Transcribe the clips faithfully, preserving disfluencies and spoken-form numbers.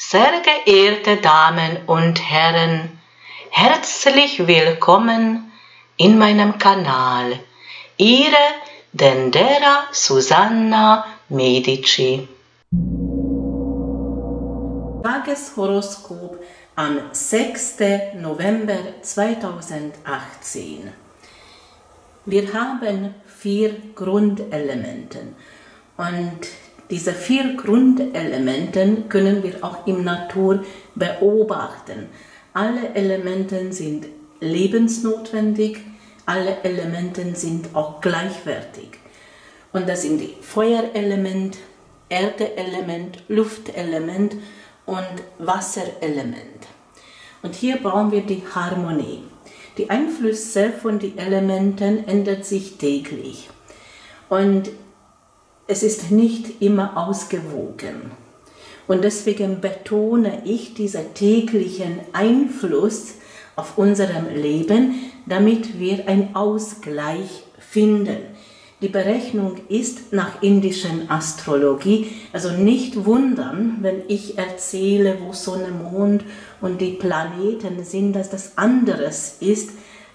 Sehr geehrte Damen und Herren, herzlich willkommen in meinem Kanal, Ihre Dendera Susanna Medici. Tageshoroskop am sechsten November zweitausendachtzehn. Wir haben vier Grundelemente und diese vier Grundelemente können wir auch in der Natur beobachten. Alle Elemente sind lebensnotwendig, alle Elemente sind auch gleichwertig. Und das sind die Feuerelement, Erdeelement, Luftelement und Wasserelement. Und hier brauchen wir die Harmonie. Die Einflüsse von den Elementen ändern sich täglich. Und es ist nicht immer ausgewogen und deswegen betone ich diesen täglichen Einfluss auf unserem Leben, damit wir einen Ausgleich finden. Die Berechnung ist nach indischen Astrologie, also nicht wundern, wenn ich erzähle, wo Sonne, Mond und die Planeten sind, dass das anderes ist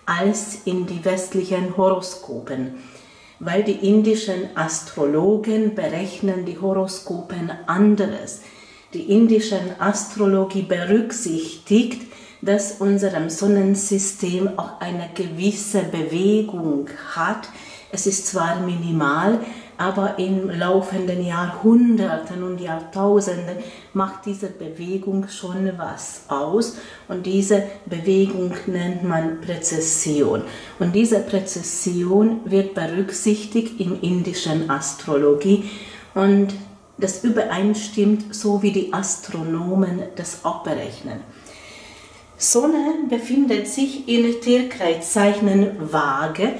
als in die westlichen Horoskopen. Weil die indischen Astrologen berechnen die Horoskopen anders. Die indische Astrologie berücksichtigt, dass unserem Sonnensystem auch eine gewisse Bewegung hat. Es ist zwar minimal, aber im laufenden Jahrhunderten und Jahrtausenden macht diese Bewegung schon was aus. Und diese Bewegung nennt man Präzession. Und diese Präzession wird berücksichtigt in indischen Astrologie. Und das übereinstimmt, so wie die Astronomen das auch berechnen. Sonne befindet sich in Tierkreiszeichen Waage.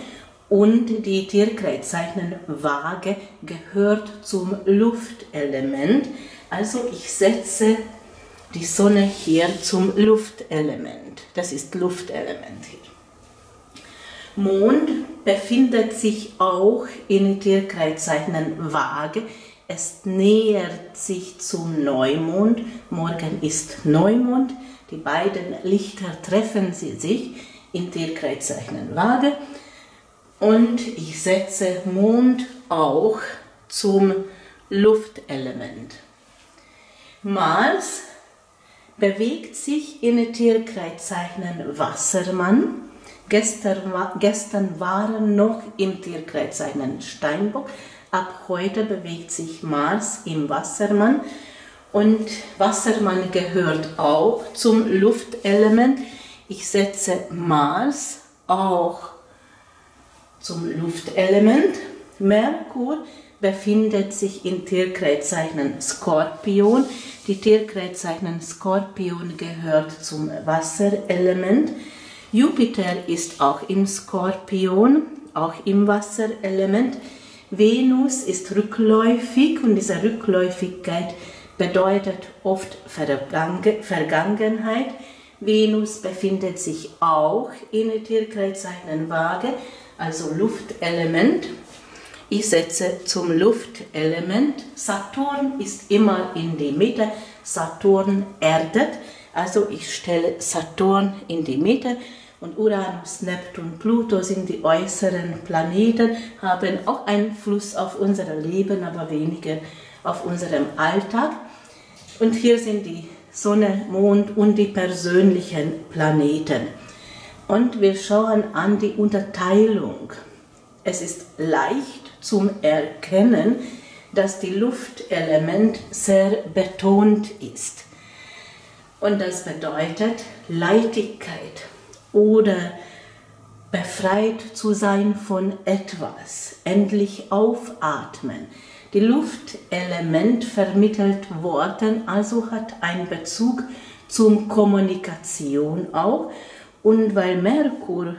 Und die Tierkreiszeichen Waage gehört zum Luftelement. Also ich setze die Sonne hier zum Luftelement. Das ist Luftelement hier. Mond befindet sich auch in Tierkreiszeichen Waage. Es nähert sich zum Neumond. Morgen ist Neumond. Die beiden Lichter treffen sie sich in Tierkreiszeichen Waage. Und ich setze Mond auch zum Luftelement. Mars bewegt sich in Tierkreiszeichen Wassermann. Gestern, gestern war er noch im Tierkreiszeichen Steinbock. Ab heute bewegt sich Mars im Wassermann. Und Wassermann gehört auch zum Luftelement. Ich setze Mars auch zum Luftelement. Merkur befindet sich in Tierkreiszeichen Skorpion. Die Tierkreiszeichen Skorpion gehört zum Wasserelement. Jupiter ist auch im Skorpion, auch im Wasserelement. Venus ist rückläufig und diese Rückläufigkeit bedeutet oft Vergangenheit. Venus befindet sich auch in Tierkreiszeichen Waage, also Luftelement. Ich setze zum Luftelement. Saturn ist immer in die Mitte. Saturn erdet. Also ich stelle Saturn in die Mitte. Und Uranus, Neptun, Pluto sind die äußeren Planeten, haben auch Einfluss auf unser Leben, aber weniger auf unseren Alltag. Und hier sind die Sonne, Mond und die persönlichen Planeten. Und wir schauen an die Unterteilung. Es ist leicht zum Erkennen, dass die Luftelement sehr betont ist. Und das bedeutet Leichtigkeit oder befreit zu sein von etwas, endlich aufatmen. Die Luftelement vermittelt Worten, also hat einen Bezug zur Kommunikation auch. Und weil Merkur,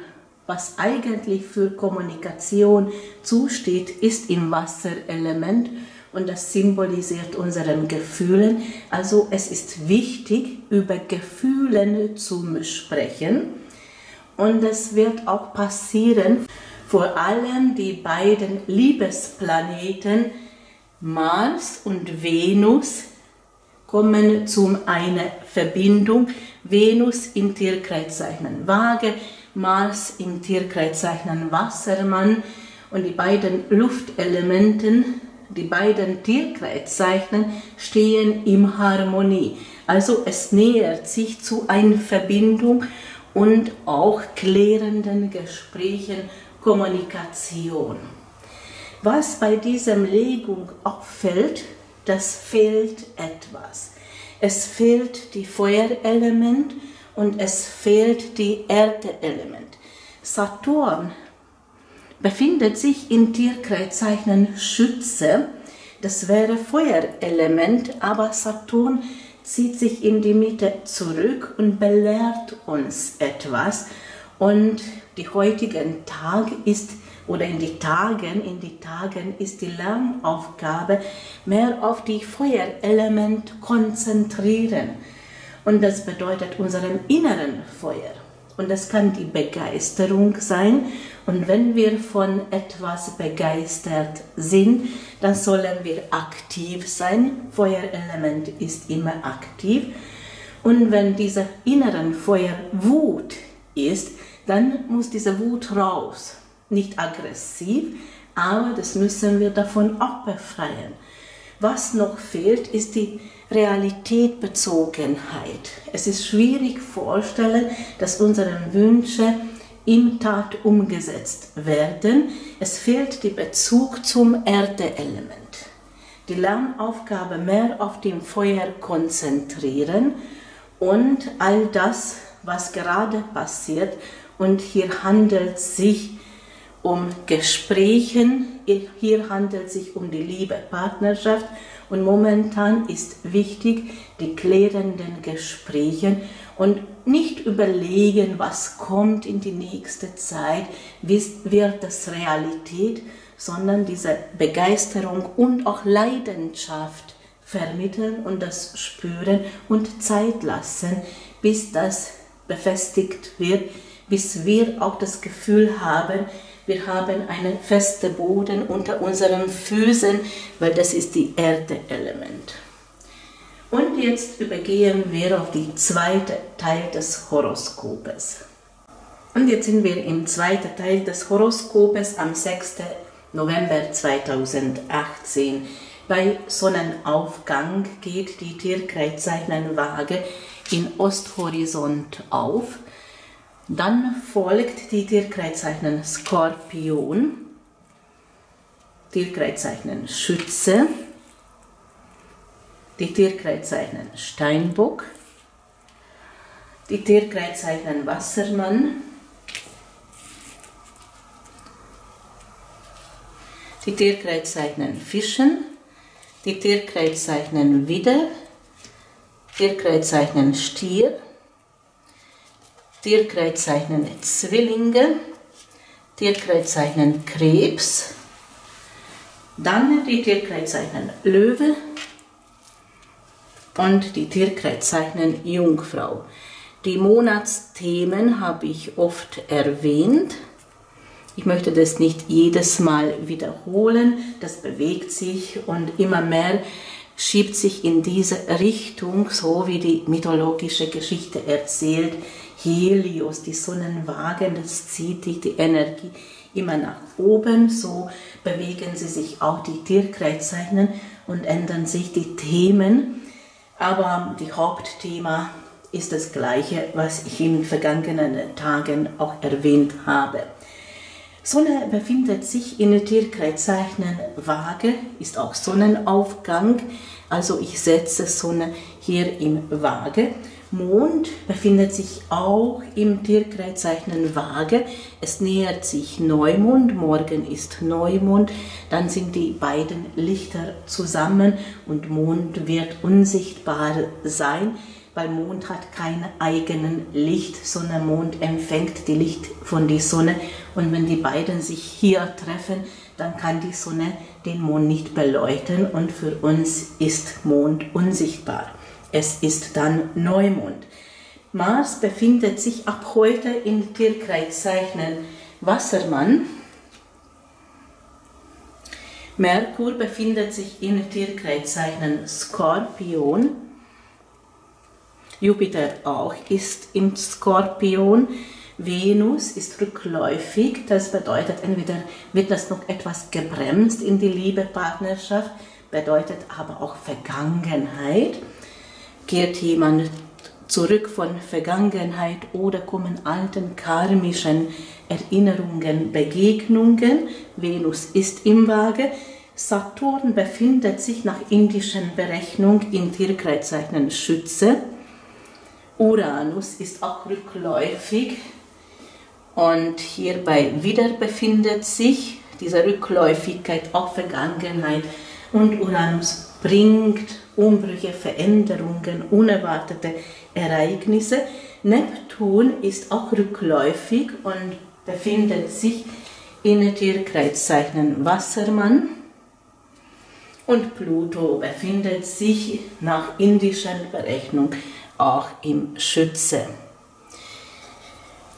was eigentlich für Kommunikation zusteht, ist im Wasserelement und das symbolisiert unseren Gefühlen. Also es ist wichtig, über Gefühle zu sprechen und es wird auch passieren. Vor allem die beiden Liebesplaneten Mars und Venus kommen zu einer Verbindung Venus im Tierkreiszeichen Waage, Mars im Tierkreiszeichen Wassermann und die beiden Luftelementen, die beiden Tierkreiszeichen stehen in Harmonie. Also es nähert sich zu einer Verbindung und auch klärenden Gesprächen, Kommunikation. Was bei dieser Legung auffällt, das fehlt etwas. Es fehlt die Feuerelement und es fehlt die Erdeelement. Saturn befindet sich im Tierkreiszeichen Schütze, das wäre Feuerelement, aber Saturn zieht sich in die Mitte zurück und belehrt uns etwas. Und die heutigen Tag ist, oder in die Tagen, in die Tagen ist die Lernaufgabe mehr auf die Feuerelement konzentrieren. Und das bedeutet unserem inneren Feuer. Und das kann die Begeisterung sein. Und wenn wir von etwas begeistert sind, dann sollen wir aktiv sein. Feuerelement ist immer aktiv. Und wenn dieser inneren Feuer Wut ist, dann muss diese Wut raus. Nicht aggressiv, aber das müssen wir davon auch befreien. Was noch fehlt, ist die Realitätbezogenheit. Es ist schwierig vorzustellen, dass unsere Wünsche in Tat umgesetzt werden. Es fehlt der Bezug zum Erdeelement. Die Lernaufgabe mehr auf dem Feuer konzentrieren und all das, was gerade passiert. Und hier handelt es sich um Gesprächen, hier handelt es sich um die Liebe, Partnerschaft und momentan ist wichtig die klärenden Gespräche und nicht überlegen, was kommt in die nächste Zeit, wie wird das Realität, sondern diese Begeisterung und auch Leidenschaft vermitteln und das spüren und Zeit lassen, bis das befestigt wird, bis wir auch das Gefühl haben, wir haben einen festen Boden unter unseren Füßen, weil das ist die Erdeelement. Und jetzt übergehen wir auf den zweiten Teil des Horoskopes. Und jetzt sind wir im zweiten Teil des Horoskopes am sechsten November zweitausendachtzehn. Bei Sonnenaufgang geht die Tierkreiszeichen Waage in Osthorizont auf. Dann folgt die Tierkreiszeichen Skorpion, Tierkreiszeichen Schütze, die Tierkreiszeichen Steinbock, die Tierkreiszeichen Wassermann, die Tierkreiszeichen Fischen, die Tierkreiszeichen Widder, Tierkreiszeichen Stier, Tierkreiszeichen Zwillinge, Tierkreiszeichen Krebs, dann die Tierkreiszeichen Löwe und die Tierkreiszeichen Jungfrau. Die Monatsthemen habe ich oft erwähnt. Ich möchte das nicht jedes Mal wiederholen, das bewegt sich und immer mehr schiebt sich in diese Richtung, so wie die mythologische Geschichte erzählt. Helios, die Sonnenwaage, das zieht die Energie immer nach oben, so bewegen sie sich auch die Tierkreiszeichen und ändern sich die Themen. Aber das Hauptthema ist das gleiche, was ich in den vergangenen Tagen auch erwähnt habe. Sonne befindet sich in der Tierkreiszeichen Waage, ist auch Sonnenaufgang, also ich setze Sonne hier im Waage. Mond befindet sich auch im Tierkreiszeichen Waage. Es nähert sich Neumond, morgen ist Neumond, dann sind die beiden Lichter zusammen und Mond wird unsichtbar sein, weil Mond hat kein eigenes Licht, sondern Mond empfängt die Licht von der Sonne und wenn die beiden sich hier treffen, dann kann die Sonne den Mond nicht beleuchten und für uns ist Mond unsichtbar. Es ist dann Neumond. Mars befindet sich ab heute im Tierkreiszeichen Wassermann. Merkur befindet sich im Tierkreiszeichen Skorpion. Jupiter auch ist im Skorpion, Venus ist rückläufig, das bedeutet, entweder wird das noch etwas gebremst in die Liebe-Partnerschaft, bedeutet aber auch Vergangenheit. Kehrt jemand zurück von Vergangenheit oder kommen alten karmischen Erinnerungen, Begegnungen, Venus ist im Waage, Saturn befindet sich nach indischen Berechnung im Tierkreiszeichen Schütze, Uranus ist auch rückläufig und hierbei wieder befindet sich diese Rückläufigkeit auch Vergangenheit und Uranus bringt Umbrüche, Veränderungen, unerwartete Ereignisse. Neptun ist auch rückläufig und befindet sich in Tierkreiszeichen Wassermann und Pluto befindet sich nach indischen Berechnung auch im Schütze.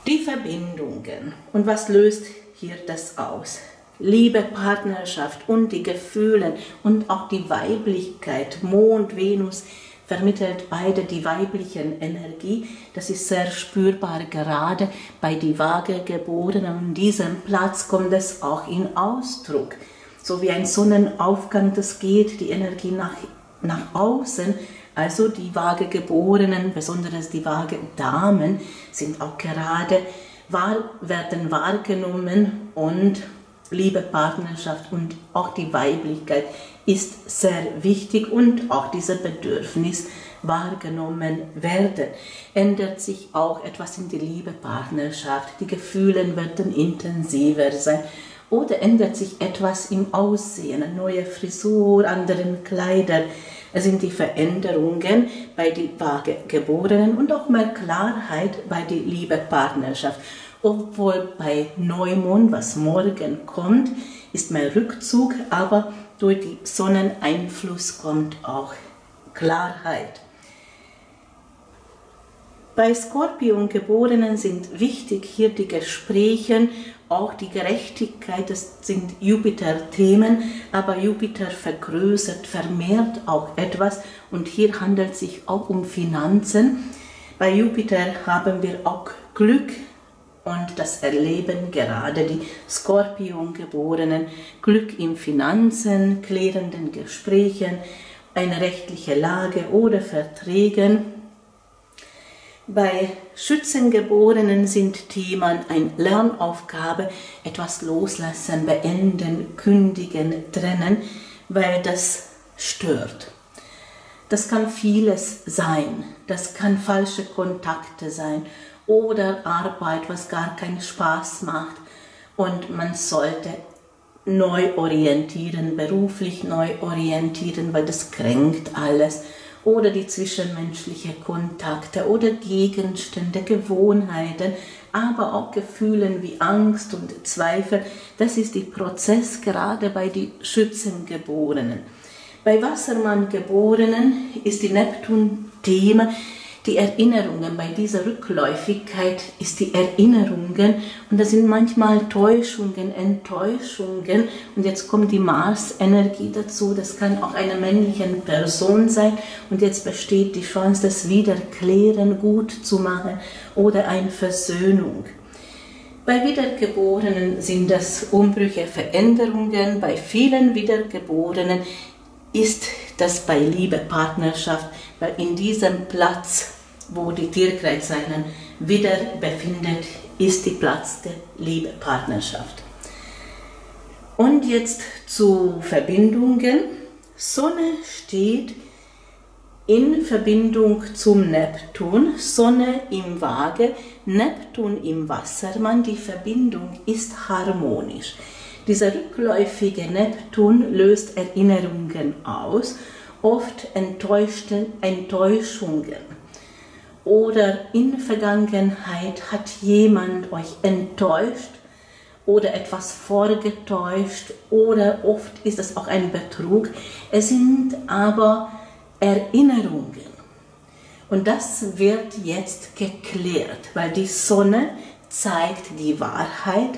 Die Verbindungen und was löst hier das aus? Liebe, Partnerschaft und die Gefühle und auch die Weiblichkeit, Mond, Venus vermittelt beide die weiblichen Energie. Das ist sehr spürbar, gerade bei die Waage geborenen. An diesem Platz kommt es auch in Ausdruck. So wie ein Sonnenaufgang, das geht die Energie nach, nach außen. Also die Waage geborenen, besonders die Waage Damen, sind auch gerade, wahr, werden wahrgenommen und Liebe, Partnerschaft und auch die Weiblichkeit ist sehr wichtig und auch dieses Bedürfnis wahrgenommen werden. Ändert sich auch etwas in die Liebe, Partnerschaft, die Gefühle werden intensiver sein oder ändert sich etwas im Aussehen, eine neue Frisur, anderen Kleider. Es sind die Veränderungen bei den Waagegeborenen und auch mehr Klarheit bei der Liebe, Partnerschaft. Obwohl bei Neumond, was morgen kommt, ist mehr Rückzug, aber durch den Sonneneinfluss kommt auch Klarheit. Bei Skorpiongeborenen sind wichtig hier die Gespräche, auch die Gerechtigkeit, das sind Jupiter-Themen, aber Jupiter vergrößert, vermehrt auch etwas und hier handelt es sich auch um Finanzen. Bei Jupiter haben wir auch Glück. Und das erleben gerade die Skorpiongeborenen, Glück in Finanzen, klärenden Gesprächen, eine rechtliche Lage oder Verträgen. Bei Schützengeborenen sind Themen eine Lernaufgabe, etwas loslassen, beenden, kündigen, trennen, weil das stört. Das kann vieles sein, das kann falsche Kontakte sein. Oder Arbeit, was gar keinen Spaß macht und man sollte neu orientieren, beruflich neu orientieren, weil das kränkt alles. Oder die zwischenmenschlichen Kontakte oder Gegenstände, Gewohnheiten, aber auch Gefühle wie Angst und Zweifel. Das ist der Prozess gerade bei den Schützengeborenen. Bei Wassermanngeborenen ist die Neptun-Thema. Die Erinnerungen, bei dieser Rückläufigkeit ist die Erinnerungen und das sind manchmal Täuschungen, Enttäuschungen und jetzt kommt die Mars-Energie dazu, das kann auch eine männliche Person sein und jetzt besteht die Chance, das Wiederklären gut zu machen oder eine Versöhnung. Bei Wiedergeborenen sind das Umbrüche, Veränderungen, bei vielen Wiedergeborenen ist das bei Liebe, Partnerschaft, weil in diesem Platz, wo die Tierkreiszeichen wieder befindet, ist der Platz der Liebe, Partnerschaft. Und jetzt zu Verbindungen. Sonne steht in Verbindung zum Neptun, Sonne im Waage, Neptun im Wassermann, die Verbindung ist harmonisch. Dieser rückläufige Neptun löst Erinnerungen aus, oft enttäuschte Enttäuschungen. Oder in Vergangenheit hat jemand euch enttäuscht oder etwas vorgetäuscht oder oft ist es auch ein Betrug. Es sind aber Erinnerungen. Und das wird jetzt geklärt, weil die Sonne zeigt die Wahrheit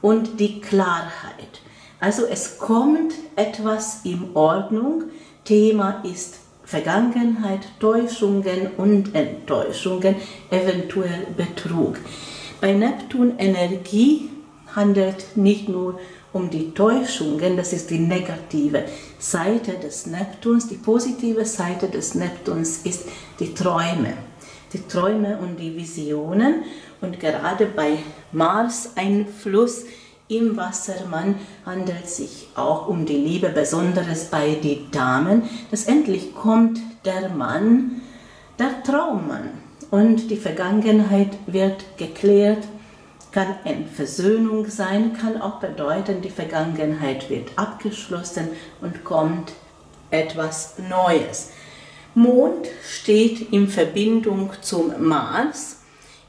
und die Klarheit. Also es kommt etwas in Ordnung. Thema ist Vergangenheit, Täuschungen und Enttäuschungen, eventuell Betrug. Bei Neptun-Energie handelt nicht nur um die Täuschungen, das ist die negative Seite des Neptuns. Die positive Seite des Neptuns ist die Träume, die Träume und die Visionen. Und gerade bei Mars-Einfluss im Wassermann handelt es sich auch um die Liebe, besonders bei den Damen. Letztendlich kommt der Mann, der Traummann, und die Vergangenheit wird geklärt. Kann eine Versöhnung sein, kann auch bedeuten, die Vergangenheit wird abgeschlossen und kommt etwas Neues. Mond steht in Verbindung zum Mars,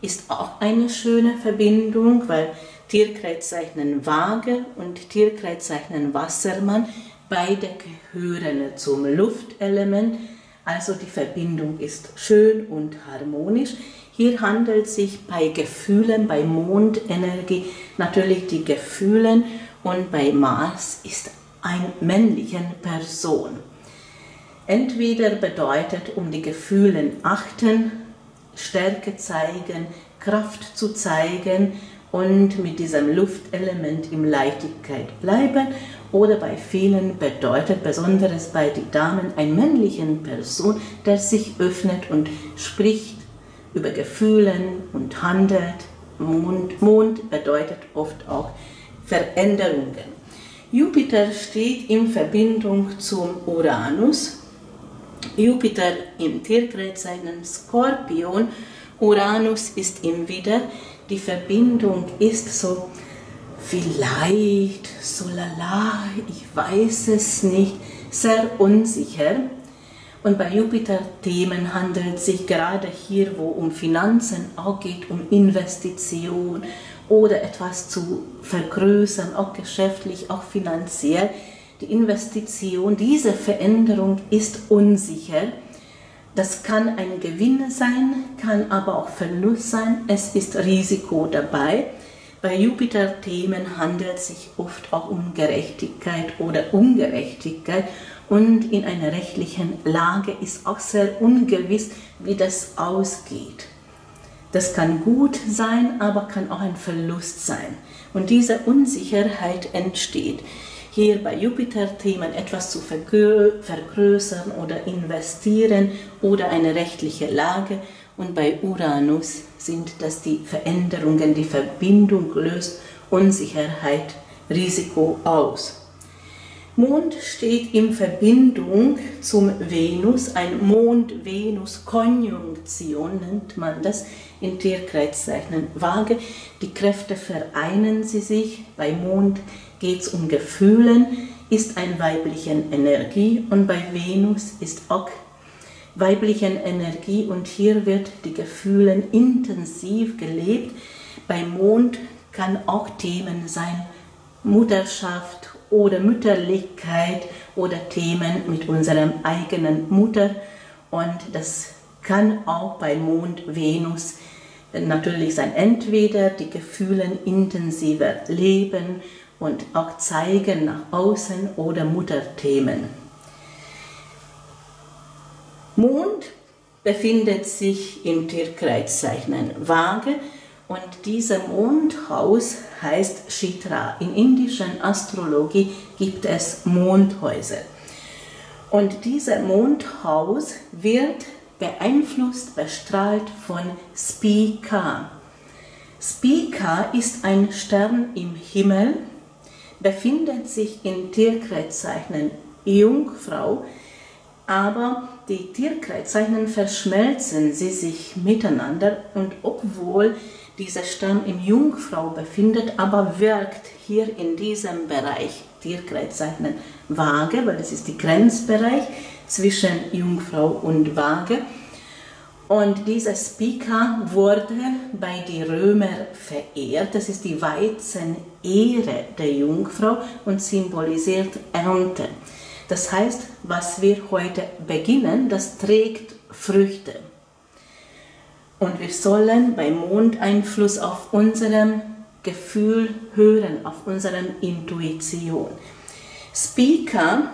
ist auch eine schöne Verbindung, weil Tierkreiszeichen Waage und Tierkreiszeichen Wassermann beide gehören zum Luftelement, also die Verbindung ist schön und harmonisch. Hier handelt es sich bei Gefühlen, bei Mondenergie natürlich die Gefühle, und bei Mars ist ein männlichen Person. Entweder bedeutet, um die Gefühle achten, Stärke zeigen, Kraft zu zeigen und mit diesem Luftelement in Leichtigkeit bleiben, oder bei vielen bedeutet, besonders bei den Damen, einen männlichen Person, der sich öffnet und spricht über Gefühle und handelt. Mond, Mond bedeutet oft auch Veränderungen. Jupiter steht in Verbindung zum Uranus. Jupiter im Tierkreiszeichen Skorpion, Uranus ist im Widder. Die Verbindung ist so vielleicht, so lala, ich weiß es nicht, sehr unsicher. Und bei Jupiter-Themen handelt es sich gerade hier, wo um Finanzen auch geht, um Investition oder etwas zu vergrößern, auch geschäftlich, auch finanziell. Die Investition, diese Veränderung ist unsicher. Das kann ein Gewinn sein, kann aber auch Verlust sein. Es ist Risiko dabei. Bei Jupiter-Themen handelt es sich oft auch um Gerechtigkeit oder Ungerechtigkeit. Und in einer rechtlichen Lage ist auch sehr ungewiss, wie das ausgeht. Das kann gut sein, aber kann auch ein Verlust sein. Und diese Unsicherheit entsteht hier bei Jupiter-Themen, etwas zu vergrößern oder investieren oder eine rechtliche Lage. Und bei Uranus sind das die Veränderungen, die Verbindung löst Unsicherheit, Risiko aus. Mond steht in Verbindung zum Venus, ein Mond-Venus-Konjunktion nennt man das, in Tierkreiszeichen Waage. Die Kräfte vereinen sie sich, bei Mond geht es um Gefühle, ist ein weiblichen Energie, und bei Venus ist auch weiblichen Energie, und hier wird die Gefühle intensiv gelebt. Bei Mond kann auch Themen sein, Mutterschaft oder Mütterlichkeit oder Themen mit unserem eigenen Mutter, und das kann auch bei Mond Venus natürlich sein, entweder die Gefühle intensiver leben und auch zeigen nach außen oder Mutterthemen. Mond befindet sich im Tierkreiszeichen Waage. Und dieser Mondhaus heißt Chitra. In indischer Astrologie gibt es Mondhäuser. Und dieser Mondhaus wird beeinflusst, bestrahlt von Spica. Spica ist ein Stern im Himmel, befindet sich in Tierkreiszeichen Jungfrau, aber die Tierkreiszeichen verschmelzen sie sich miteinander, und obwohl dieser Stern im Jungfrau befindet, aber wirkt hier in diesem Bereich Tierkreiszeichen Waage, weil das ist der Grenzbereich zwischen Jungfrau und Waage. Und dieser Spica wurde bei den Römern verehrt. Das ist die Weizenehre der Jungfrau und symbolisiert Ernte. Das heißt, was wir heute beginnen, das trägt Früchte. Und wir sollen bei Mondeinfluss auf unserem Gefühl hören, auf unserem Intuition. Spica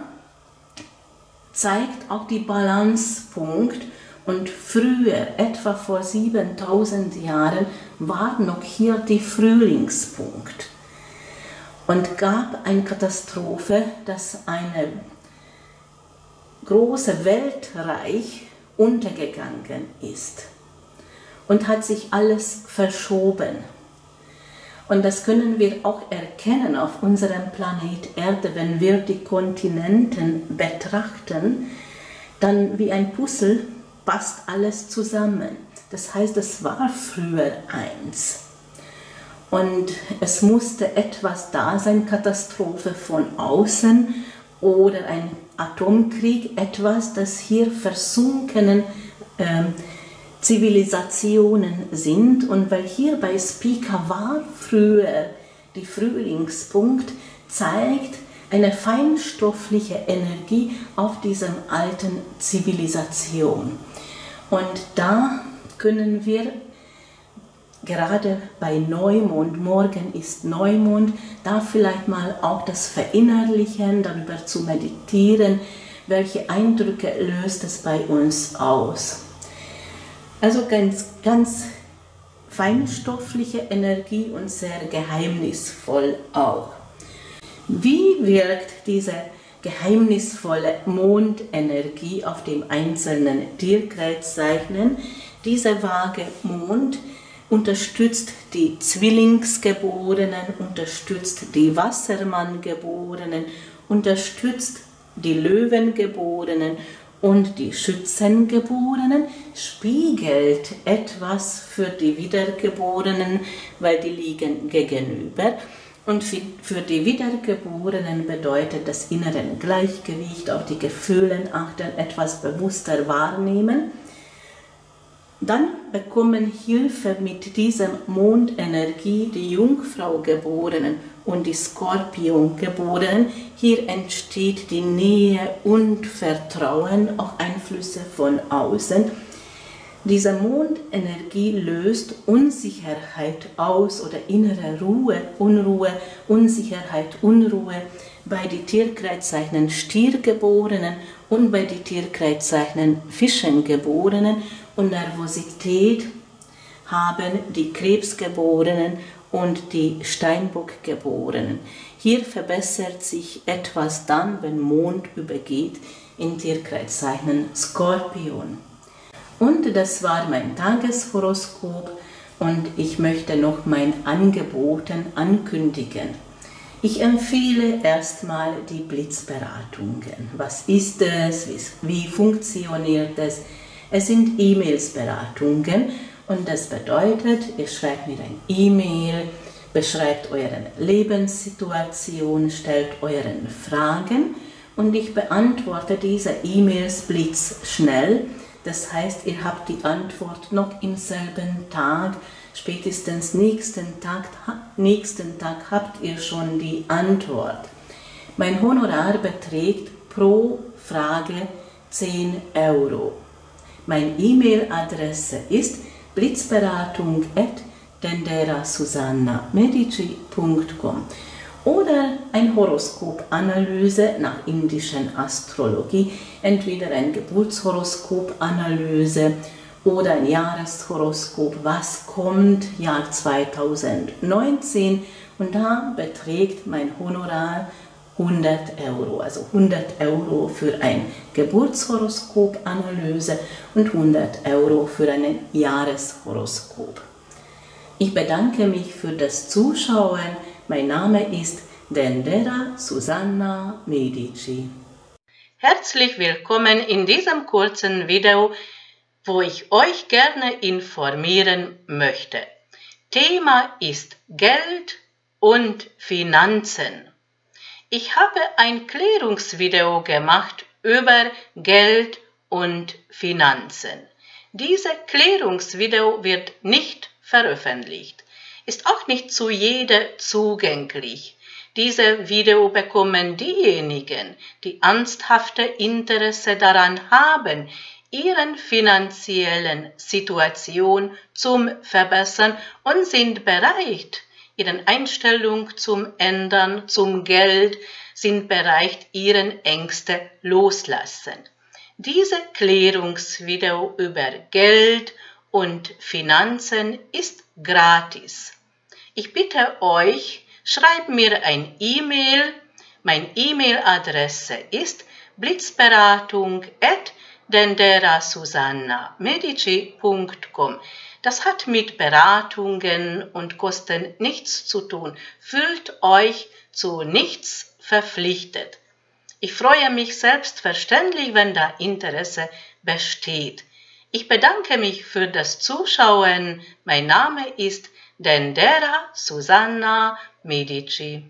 zeigt auch die Balancepunkt, und früher, etwa vor siebentausend Jahren, war noch hier der Frühlingspunkt. Und gab eine Katastrophe, dass ein großes Weltreich untergegangen ist und hat sich alles verschoben. Und das können wir auch erkennen auf unserem Planet Erde, wenn wir die Kontinenten betrachten, dann wie ein Puzzle passt alles zusammen. Das heißt, es war früher eins. Und es musste etwas da sein, Katastrophe von außen oder ein Atomkrieg, etwas, das hier versunkenen äh, Zivilisationen sind. Und weil hier bei Spica war früher der Frühlingspunkt, zeigt eine feinstoffliche Energie auf dieser alten Zivilisation. Und da können wir gerade bei Neumond, morgen ist Neumond, da vielleicht mal auch das Verinnerlichen, darüber zu meditieren, welche Eindrücke löst es bei uns aus. Also ganz, ganz feinstoffliche Energie und sehr geheimnisvoll auch. Wie wirkt diese geheimnisvolle Mondenergie auf dem einzelnen Tierkreiszeichen? Dieser vage Mond unterstützt die Zwillingsgeborenen, unterstützt die Wassermanngeborenen, unterstützt die Löwengeborenen und die Schützengeborenen, spiegelt etwas für die Wiedergeborenen, weil die liegen gegenüber. Und für die Wiedergeborenen bedeutet das innere Gleichgewicht, auf die Gefühle achten, etwas bewusster wahrnehmen. Dann bekommen Hilfe mit dieser Mondenergie die Jungfraugeborenen und die Skorpiongeborenen. Hier entsteht die Nähe und Vertrauen, auch Einflüsse von außen. Diese Mondenergie löst Unsicherheit aus oder innere Ruhe, Unruhe, Unsicherheit, Unruhe bei den Tierkreiszeichen Stiergeborenen und bei den Tierkreiszeichen Fischengeborenen, und Nervosität haben die Krebsgeborenen und die Steinbockgeborenen. Hier verbessert sich etwas dann, wenn Mond übergeht in Tierkreiszeichen Skorpion. Und das war mein Tageshoroskop, und ich möchte noch mein Angebot ankündigen. Ich empfehle erstmal die Blitzberatungen. Was ist es? Wie funktioniert es? Es sind E-Mails-Beratungen, und das bedeutet, ihr schreibt mir ein E-Mail, beschreibt eure Lebenssituation, stellt euren Fragen, und ich beantworte diese E-Mails blitzschnell. Das heißt, ihr habt die Antwort noch im selben Tag, spätestens nächsten Tag, nächsten Tag habt ihr schon die Antwort. Mein Honorar beträgt pro Frage zehn Euro. Meine E-Mail-Adresse ist blitzberatung at denderasusannamedici punkt com oder ein Horoskopanalyse nach indischen Astrologie, entweder ein Geburtshoroskopanalyse oder ein Jahreshoroskop, was kommt, Jahr zweitausendneunzehn, und da beträgt mein Honorar hundert Euro, also hundert Euro für ein Geburtshoroskopanalyse und hundert Euro für ein Jahreshoroskop. Ich bedanke mich für das Zuschauen. Mein Name ist Dendera Susanna Medici. Herzlich willkommen in diesem kurzen Video, wo ich euch gerne informieren möchte. Thema ist Geld und Finanzen. Ich habe ein Klärungsvideo gemacht über Geld und Finanzen. Dieses Klärungsvideo wird nicht veröffentlicht, ist auch nicht zu jeder zugänglich. Dieses Video bekommen diejenigen, die ernsthafte Interesse daran haben, ihren finanziellen Situation zu verbessern und sind bereit, ihren Einstellung zum Ändern, zum Geld sind bereit, ihren Ängste loslassen. Diese Klärungsvideo über Geld und Finanzen ist gratis. Ich bitte euch, schreibt mir ein E-Mail. Meine E-Mail-Adresse ist blitzberatung at denderasusannamedici punkt com. Das hat mit Beratungen und Kosten nichts zu tun. Fühlt euch zu nichts verpflichtet. Ich freue mich selbstverständlich, wenn da Interesse besteht. Ich bedanke mich für das Zuschauen. Mein Name ist Dendera Susanna Medici.